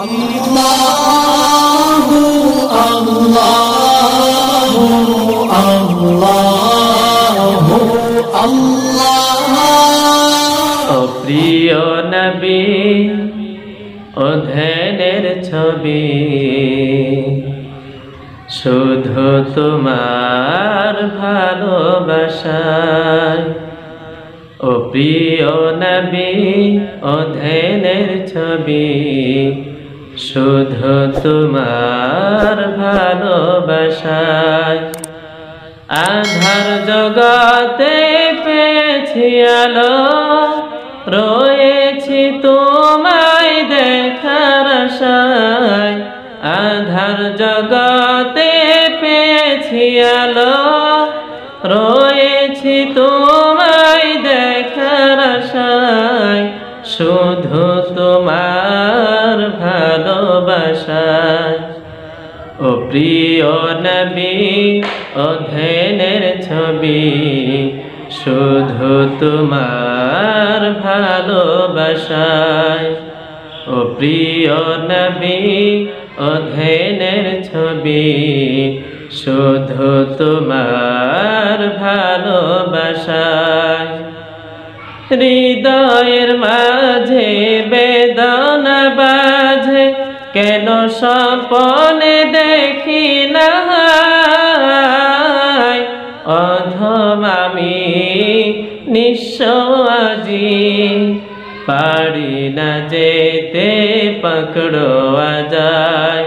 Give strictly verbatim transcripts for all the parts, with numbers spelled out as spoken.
अल्लाहु अल्लाहु अल्लाहु अल्लाह। प्रिय नबी ओ ध्यानेर छवि शुधु तुमार भालोबासाय। ओ प्रिय नबी ओ ध्यानेर छवि शुधु तुमार भालोबासाय। आधार जगते पेयेछि आलो रोयेछि तुम्हाय देखार आशाय। आधार जगते पेयेछि आलो रोयेछि तुम्हाय देखार आशाय। शुधु तुमार भालोबासाय। ओ प्रिय नबी ओ ध्यानेर छवि शुधु तुमार भालोबासाय। ओ प्रिय नबी ओ ध्यानेर छवि शुधु तुमार भालोबासाय। हृदयेर माझे बेदना बाझे केन सपने देखी नाहाय। अधम आमी निःस्व आजी पारी ना जेते पकड़ो आजाय।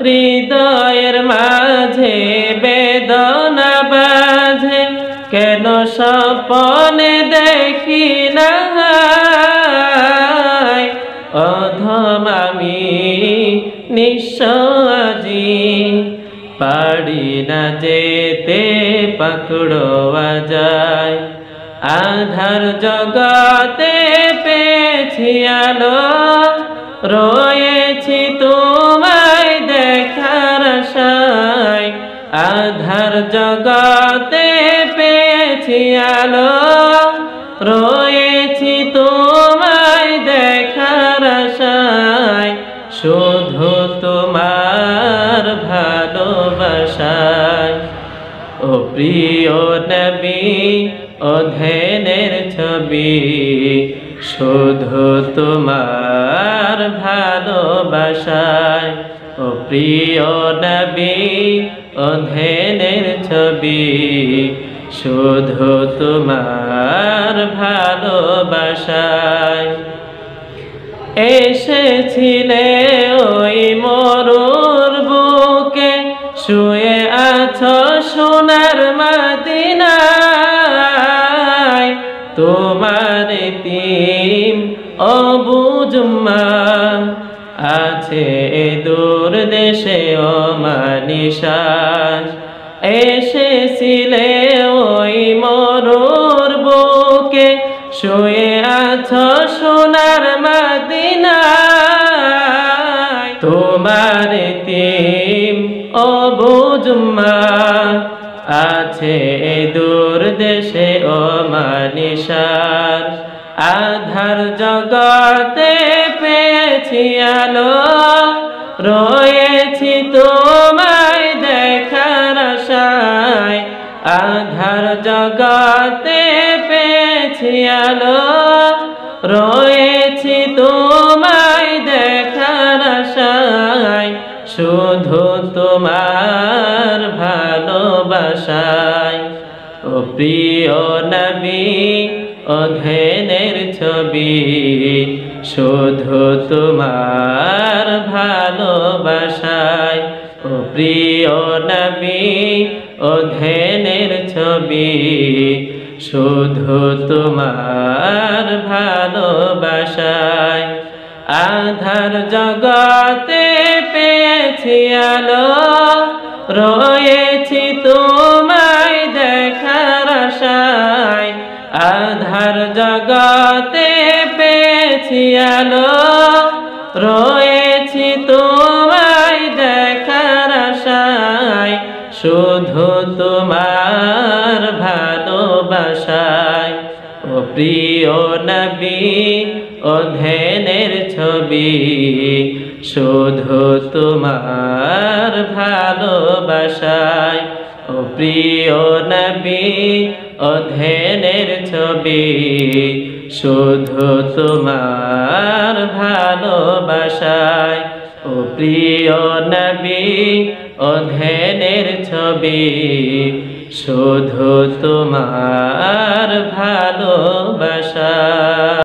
हृदयेर माझे बेदना बाझे केन सपने देखी नाहाय। अधम आमी निःस्व आजी पारी ना जेते पकड़ो आजाय। आधार जगते पेयेछि आलो रोयेछि तुम्हाय देखार आशाय। आधार जगते पेयेछि आलो रोयेछि तुम्हाय देखार आशाय। शुधु तुमार भालोबासाय। ओ प्रिय नबी ओ ध्यानेर छवि शुधु तुमार भालोबासाय। ओ प्रिय नबी ओ ध्यानेर छवि शुधु तुमार भालोबासाय। एसेछिले ओई मरुर बुके शुए आछो सोनार मदिनाय। तोमार तीम अबुझ उम्मा आछे ए दूर देशे अमानिशाय। एसेछिले ओई मरुर बुके শুয়ে আছো সোনার মদিনায়। তোমার তিম অবুঝ উম্মা আছে দূর দেশে অমানিশার। আধার জগতে পেয়েছি আলো রয়েছি তোমায় দেখার আশায়। আধার জগতে রয়েছি তোমায় দেখার আশায়। শুধু তোমার ভালোবাসায়। ও প্রিয় নবী ও ধ্যানের ছবি শুধু তোমার ভালোবাসায়। ও প্রিয় নবী ও ধ্যানের ছবি শুধু তোমার ভালোবাসায়। আধার জগতে পেয়েছি আলো রয়েছি তোমায় দেখার আশায়। আধার জগতে পেয়েছি আলো রয়েছি তোমায় দেখার আশায়। শুধু তোমার ভালোবাসায়। ও প্রিয় নবী ও ধ্যানের ছবি শুধু তোমার ভালোবাসায় ও প্রিয় নবী ও ধ্যানের ছবি শুধু তোমার ভালোবাসায় ও প্রিয় নবী ও ধ্যানের ছবি শুধু তোমার ভালোবাসায়।